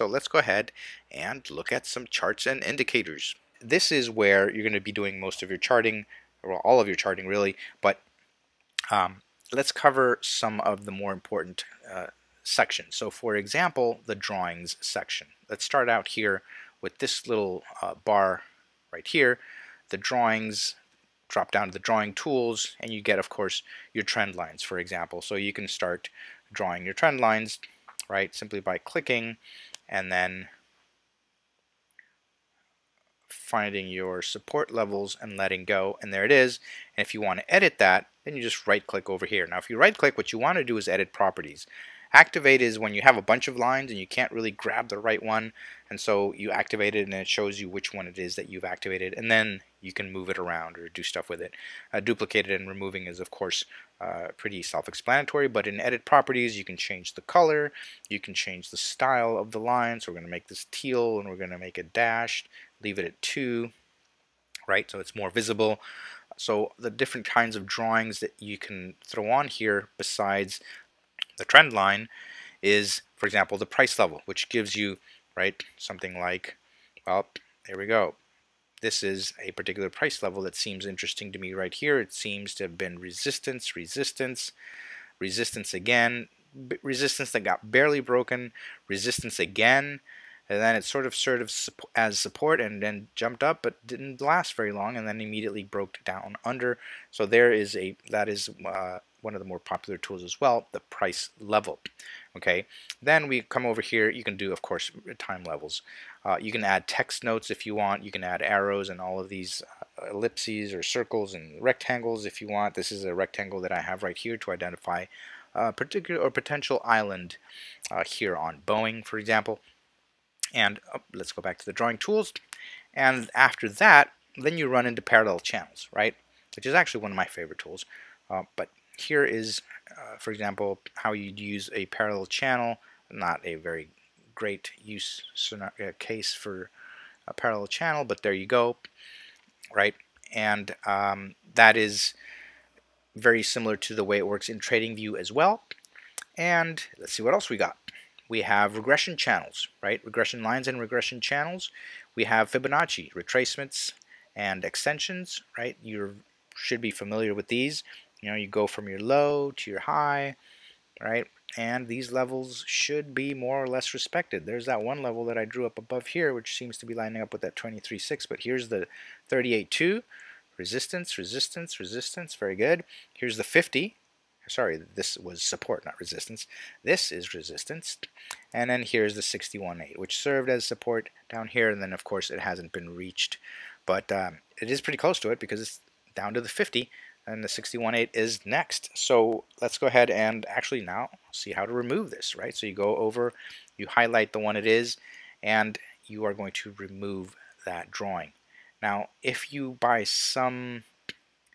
So let's go ahead and look at some charts and indicators. This is where you're going to be doing most of your charting, or all of your charting really, but let's cover some of the more important sections. So for example, the drawings section. Let's start out here with this little bar right here, the drawings. Drop down to the drawing tools and you get, of course, your trend lines, for example. So you can start drawing your trend lines, right, simply by clicking and then finding your support levels and letting go, and there it is. And if you want to edit that, then you just right click over here. Now if you right click, what you want to do is edit properties. Activate is when you have a bunch of lines and you can't really grab the right one, and so you activate it and it shows you which one it is that you've activated, and then you can move it around or do stuff with it. Duplicated and removing is, of course, pretty self-explanatory, but in edit properties you can change the color, you can change the style of the line. So we're going to make this teal and we're going to make it dashed, leave it at 2, right, so it's more visible. So the different kinds of drawings that you can throw on here besides the trend line is, for example, the price level, which gives you, right, something like, well, there we go. This is a particular price level that seems interesting to me right here. It seems to have been resistance, resistance, resistance again, resistance that got barely broken, resistance again, and then it sort of as support and then jumped up but didn't last very long and then immediately broke down under. So there is a, that is one of the more popular tools as well, the price level. Okay, then we come over here, you can do, of course, time levels. You can add text notes if you want, you can add arrows and all of these ellipses or circles and rectangles if you want. This is a rectangle that I have right here to identify a particular or potential island here on Boeing, for example. And let's go back to the drawing tools, and after that then you run into parallel channels, right, which is actually one of my favorite tools. But here is, for example, how you'd use a parallel channel. Not a very great use case for a parallel channel, but there you go, right? And that is very similar to the way it works in TradingView as well. And let's see what else we got. We have regression channels, right? Regression lines and regression channels. We have Fibonacci, retracements and extensions, right? You should be familiar with these. You know, you go from your low to your high, right? And these levels should be more or less respected. There's that one level that I drew up above here, which seems to be lining up with that 23.6, but here's the 38.2, resistance, resistance, resistance, very good. Here's the 50. Sorry, this was support, not resistance. This is resistance. And then here's the 61.8, which served as support down here, and then, of course, it hasn't been reached. But it is pretty close to it because it's down to the 50, and the 61.8 is next. So let's go ahead and actually now see how to remove this, right? So you go over, you highlight the one it is, and you are going to remove that drawing. Now, if you by some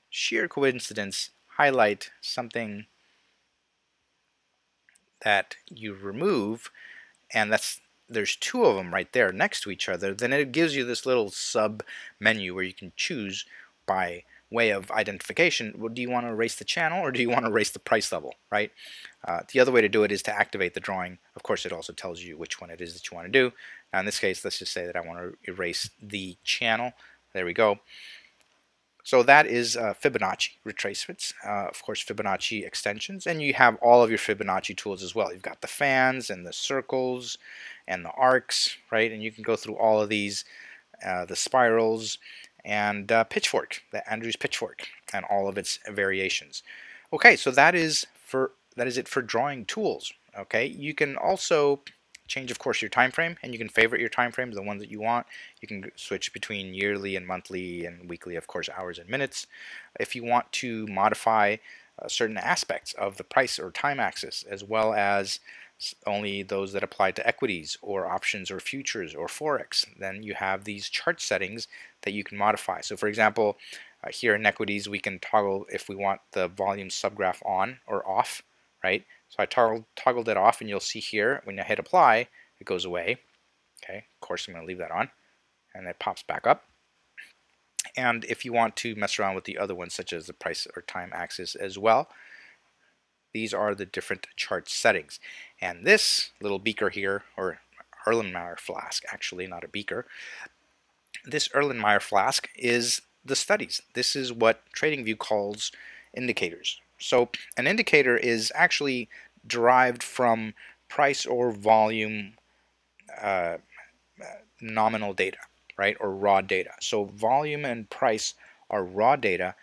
sheer coincidence highlight something that you remove, and that's, there's two of them right there next to each other, then it gives you this little sub menu where you can choose by way of identification, well, do you want to erase the channel or do you want to erase the price level, right? The other way to do it is to activate the drawing. Of course, it also tells you which one it is that you want to do. Now, in this case, let's just say that I want to erase the channel. There we go. So that is Fibonacci retracements, of course, Fibonacci extensions, and you have all of your Fibonacci tools as well. You've got the fans and the circles and the arcs, right? And you can go through all of these, the spirals, and pitchfork, the Andrews pitchfork, and all of its variations. Okay, so that is it for drawing tools. Okay, you can also change, of course, your time frame, and you can favorite your time frames, the ones that you want. You can switch between yearly and monthly and weekly, of course, hours and minutes. If you want to modify certain aspects of the price or time axis, as well as only those that apply to equities or options or futures or forex, then you have these chart settings that you can modify. So for example, here in equities we can toggle if we want the volume subgraph on or off, right? So I toggled it off, and you'll see here when I hit apply it goes away. Okay, of course I'm going to leave that on, and it pops back up. And if you want to mess around with the other ones, such as the price or time axis as well, these are the different chart settings. And this little beaker here, or Erlenmeyer flask, actually, not a beaker. This Erlenmeyer flask is the studies. This is what TradingView calls indicators. So an indicator is actually derived from price or volume nominal data, right, or raw data. So volume and price are raw data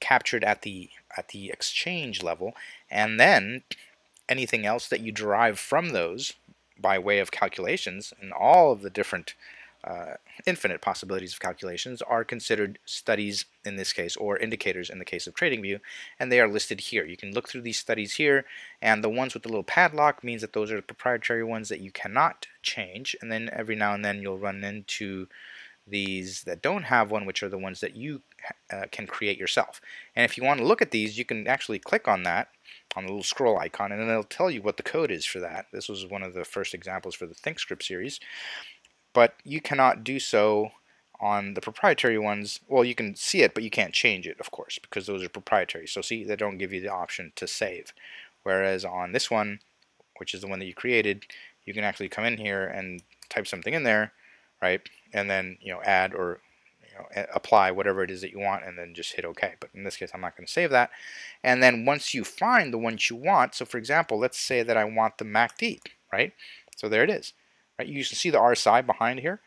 captured at the exchange level, and then anything else that you derive from those by way of calculations, and all of the different infinite possibilities of calculations, are considered studies in this case, or indicators in the case of TradingView, and they are listed here. You can look through these studies here, and the ones with the little padlock means that those are the proprietary ones that you cannot change, and then every now and then you'll run into these that don't have one, which are the ones that you can create yourself. And if you want to look at these, you can actually click on that, on the little scroll icon, and then it'll tell you what the code is for that. This was one of the first examples for the ThinkScript series. But you cannot do so on the proprietary ones. Well, you can see it, but you can't change it, of course, because those are proprietary. So see, they don't give you the option to save. Whereas on this one, which is the one that you created, you can actually come in here and type something in there, right? And then, you know, add or, you know, apply whatever it is that you want, and then just hit OK. But in this case, I'm not going to save that. And then once you find the ones you want, so for example, let's say that I want the MACD, right? So there it is. Right, you can see the RSI behind here.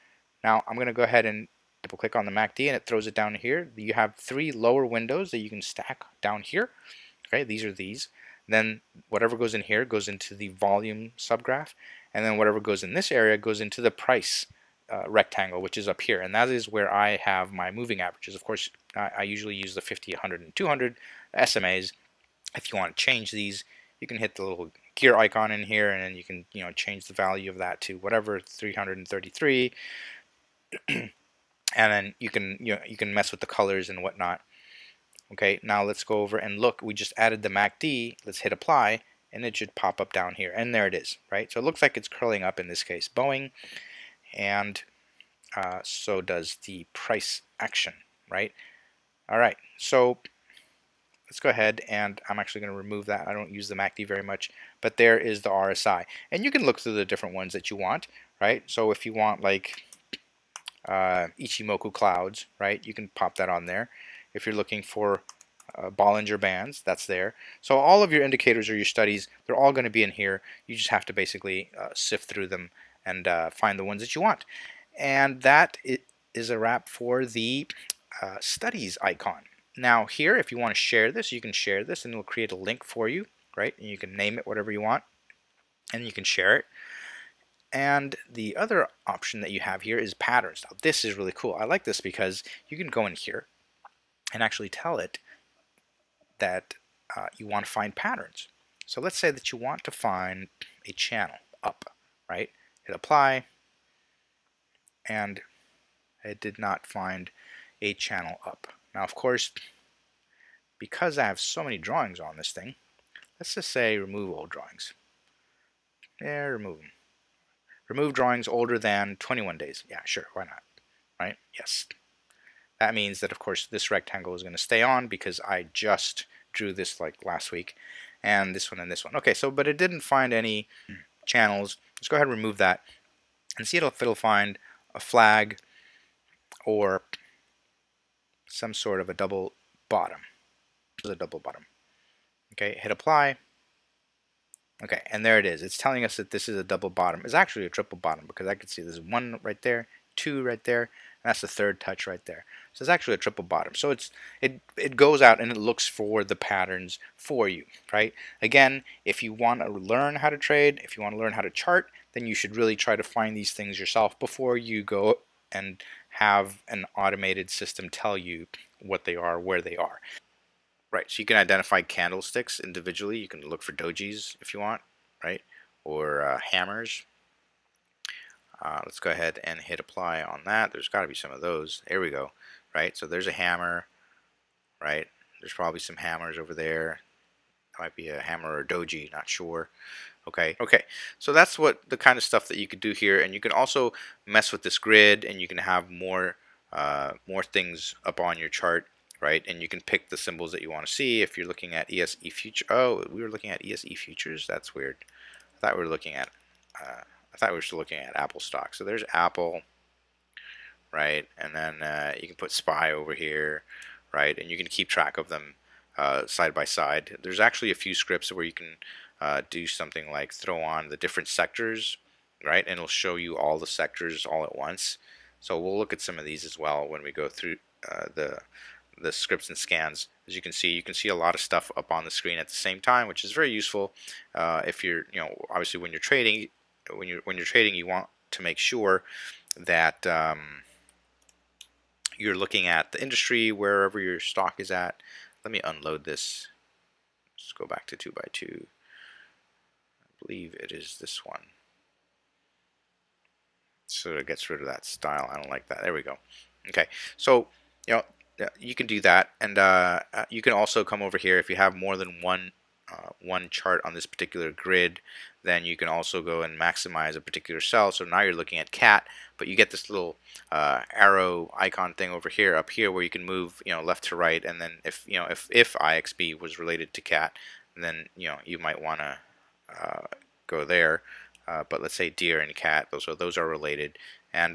Now I'm going to go ahead and double click on the MACD, and it throws it down here. You have three lower windows that you can stack down here. Okay, these are these. Then whatever goes in here goes into the volume subgraph, and then whatever goes in this area goes into the price rectangle, which is up here, and that is where I have my moving averages. Of course, I usually use the 50, 100, and 200 SMAs. If you want to change these, you can hit the little gear icon in here, and then you can, you know, change the value of that to whatever, 333, and then you can, you know, you can mess with the colors and whatnot. Okay, now let's go over and look. We just added the MACD. Let's hit apply, and it should pop up down here, and there it is, right? So it looks like it's curling up in this case, Boeing, and so does the price action, right? All right, so let's go ahead, and I'm actually going to remove that. I don't use the MACD very much, but there is the RSI. And you can look through the different ones that you want, right? So if you want, like, Ichimoku clouds, right, you can pop that on there. If you're looking for Bollinger Bands, that's there. So all of your indicators or your studies, they're all going to be in here. You just have to basically sift through them and find the ones that you want. And that is a wrap for the studies icon. Now here, if you want to share this, you can share this, and it'll create a link for you, right? And you can name it whatever you want, and you can share it. And the other option that you have here is patterns. Now this is really cool. I like this because you can go in here and actually tell it that you want to find patterns. So let's say that you want to find a channel up, right? Hit apply, and it did not find a channel up. Now, of course, because I have so many drawings on this thing, let's just say remove all drawings. Yeah, remove them. Remove drawings older than 21 days. Yeah, sure, why not? Right? Yes. That means that, of course, this rectangle is going to stay on because I just drew this like last week, and this one and this one. Okay, so, but it didn't find any channels. Let's go ahead and remove that and see if it'll find a flag or some sort of a double bottom. There's a double bottom. Okay, hit apply. Okay, and there it is. It's telling us that this is a double bottom. It's actually a triple bottom, because I can see there's one right there, two right there, and that's the third touch right there. So it's actually a triple bottom. So it goes out and it looks for the patterns for you, right? Again, if you want to learn how to trade, if you want to learn how to chart, then you should really try to find these things yourself before you go and have an automated system tell you what they are, where they are. Right, so you can identify candlesticks individually. You can look for dojis if you want, right? Or hammers. Let's go ahead and hit apply on that. There's got to be some of those. There we go, right? So there's a hammer, right? There's probably some hammers over there. That might be a hammer or a doji, not sure. Okay, so that's what the kind of stuff that you could do here, and you can also mess with this grid, and you can have more things up on your chart, right? And you can pick the symbols that you want to see. If you're looking at ESE future, oh, we were looking at ESE futures. That's weird. I thought we were looking at I thought we were still looking at Apple stock. So there's Apple, right? And then you can put SPY over here, right? And you can keep track of them side by side. There's actually a few scripts where you can do something like throw on the different sectors, right? And it'll show you all the sectors all at once. So we'll look at some of these as well when we go through the scripts and scans. As you can see a lot of stuff up on the screen at the same time, which is very useful. If you're, you know, obviously when you're trading, you want to make sure that you're looking at the industry wherever your stock is at. Let me unload this. Let's go back to 2x2. I believe it is this one. So it gets rid of that style. I don't like that. There we go. Okay, so you know, you can do that, and you can also come over here if you have more than one chart on this particular grid. Then you can also go and maximize a particular cell. So now you're looking at cat, but you get this little arrow icon thing over here, up here, where you can move, you know, left to right. And then if you know if IXB was related to cat, then you know you might want to go there. But let's say deer and cat; those are related, and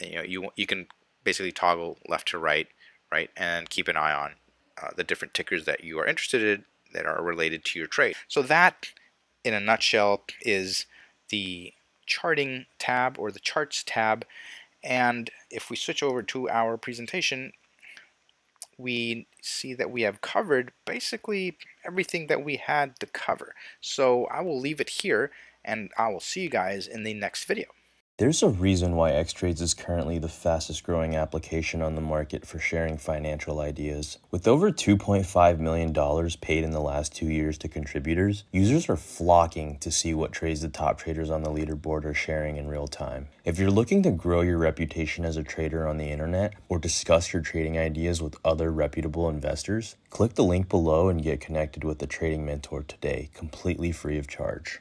you know you can basically toggle left to right. Right, and keep an eye on the different tickers that you are interested in that are related to your trade. So that, in a nutshell, is the charting tab or the charts tab. And if we switch over to our presentation, we see that we have covered basically everything that we had to cover. So I will leave it here, and I will see you guys in the next video. There's a reason why Xtrades is currently the fastest growing application on the market for sharing financial ideas. With over $2.5 million paid in the last 2 years to contributors, users are flocking to see what trades the top traders on the leaderboard are sharing in real time. If you're looking to grow your reputation as a trader on the internet or discuss your trading ideas with other reputable investors, click the link below and get connected with a trading mentor today, completely free of charge.